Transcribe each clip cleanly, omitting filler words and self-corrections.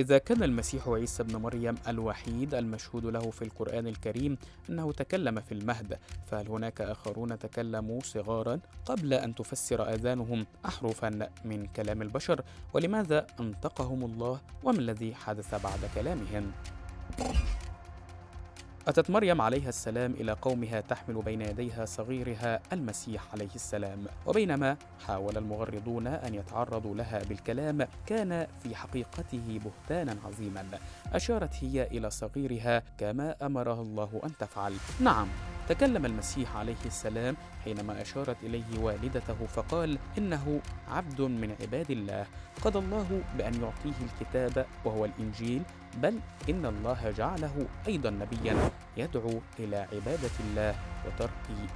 إذا كان المسيح عيسى ابن مريم الوحيد المشهود له في القرآن الكريم أنه تكلم في المهد، فهل هناك آخرون تكلموا صغارا قبل أن تفسر آذانهم أحرفا من كلام البشر؟ ولماذا أنطقهم الله وما الذي حدث بعد كلامهم؟ أتت مريم عليها السلام إلى قومها تحمل بين يديها صغيرها المسيح عليه السلام، وبينما حاول المغرضون أن يتعرضوا لها بالكلام كان في حقيقته بهتانا عظيما، أشارت هي إلى صغيرها كما أمرها الله أن تفعل. نعم، تكلم المسيح عليه السلام حينما أشارت إليه والدته فقال إنه عبد من عباد الله، قضى الله بأن يعطيه الكتاب وهو الإنجيل، بل إن الله جعله أيضا نبيا يدعو إلى عبادة الله وترك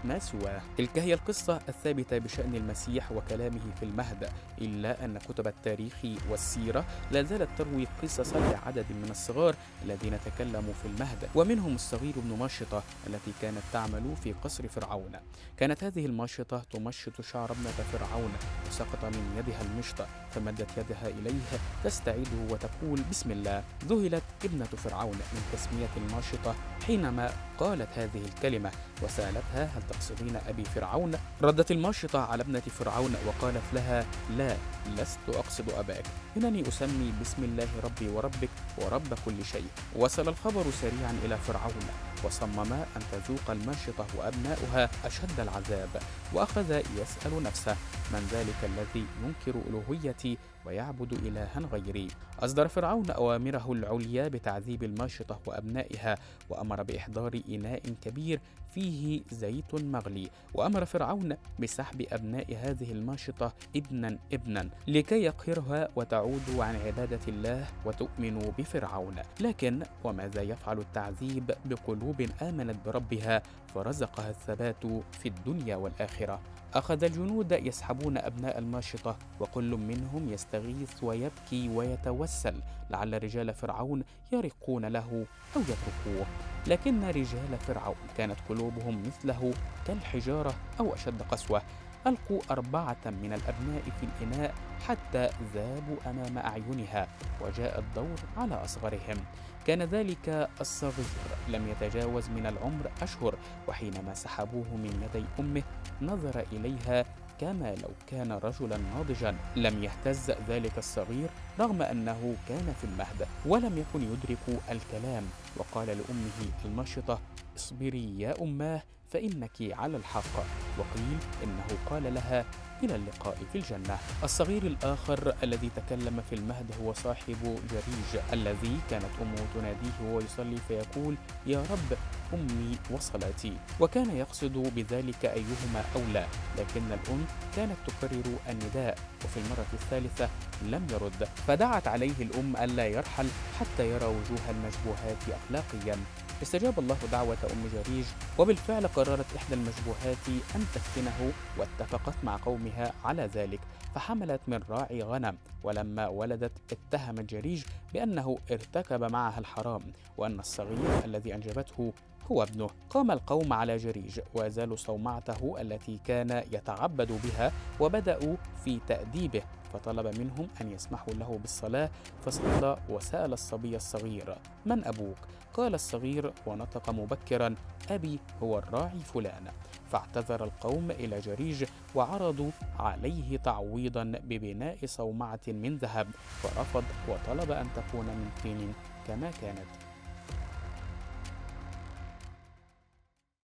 ما سواه. تلك هي القصة الثابتة بشأن المسيح وكلامه في المهد، إلا أن كتب التاريخ والسيرة لا زالت تروي قصصا لعدد من الصغار الذين تكلموا في المهد، ومنهم الصغير ابن ماشطة التي كانت تعمل في قصر فرعون. كانت هذه الماشطة تمشط شعر ابنة فرعون، وسقط من يدها المشط فمدت يدها إليه تستعيده وتقول بسم الله. ذهلت ابنة فرعون من تسمية الماشطة حينما قالت هذه الكلمة، وسألتها هل تقصدين أبي فرعون؟ ردت الماشطة على ابنة فرعون وقالت لها لا، لست أقصد أباك، إنني أسمي بسم الله ربي وربك ورب كل شيء. وصل الخبر سريعا إلى فرعون، وصمم أن تذوق الماشطة وأبناؤها أشد العذاب، وأخذ يسأل نفسه من ذلك الذي ينكر ألوهيتي ويعبد إلها غيري. أصدر فرعون أوامره العليا بتعذيب الماشطة وأبنائها، وأمر بإحضار إناء كبير فيه زيت مغلي، وأمر فرعون بسحب أبناء هذه الماشطة ابنا ابنا لكي يقهرها وتعود عن عبادة الله وتؤمن بفرعون. لكن وماذا يفعل التعذيب بقلوب آمنت بربها فرزقها الثبات في الدنيا والآخرة؟ أخذ الجنود يسحبون أبناء الماشطة، وكل منهم يستغيث ويبكي ويتوسل لعل رجال فرعون يرقون له أو يتركوه، لكن رجال فرعون كانت قلوبهم مثله كالحجارة أو أشد قسوة. ألقوا 4 من الأبناء في الإناء حتى ذابوا أمام أعينها، وجاء الدور على أصغرهم. كان ذلك الصغير لم يتجاوز من العمر أشهر، وحينما سحبوه من يدي أمه نظر إليها كما لو كان رجلا ناضجا. لم يهتز ذلك الصغير رغم أنه كان في المهد ولم يكن يدرك الكلام، وقال لأمه الماشطة اصبري يا أماه فإنك على الحق، وقيل إنه قال لها إلى اللقاء في الجنة. الصغير الآخر الذي تكلم في المهد هو صاحب جريج الذي كانت أمه تناديه وهو يصلي فيقول يا رب أمي وصلاتي، وكان يقصد بذلك أيهما أولى، لكن الأم كانت تكرر النداء، وفي المرة الثالثة لم يرد، فدعت عليه الأم ألا يرحل حتى يرى وجوه المشبوهات أخلاقيا. استجاب الله دعوة أم جريج، وبالفعل قررت إحدى المشبوهات أن تفتنه، واتفقت مع قومها على ذلك، فحملت من راعي غنم، ولما ولدت اتهمت جريج بأنه ارتكب معها الحرام، وأن الصغير الذي أنجبته هو ابنه. قام القوم على جريج وأزالوا صومعته التي كان يتعبد بها، وبدأوا في تأديبه، فطلب منهم أن يسمحوا له بالصلاة، فصلى وسأل الصبي الصغير من أبوك؟ قال الصغير ونطق مبكرا أبي هو الراعي فلان. فاعتذر القوم إلى جريج وعرضوا عليه تعويضا ببناء صومعة من ذهب، فرفض وطلب أن تكون من طين كما كانت.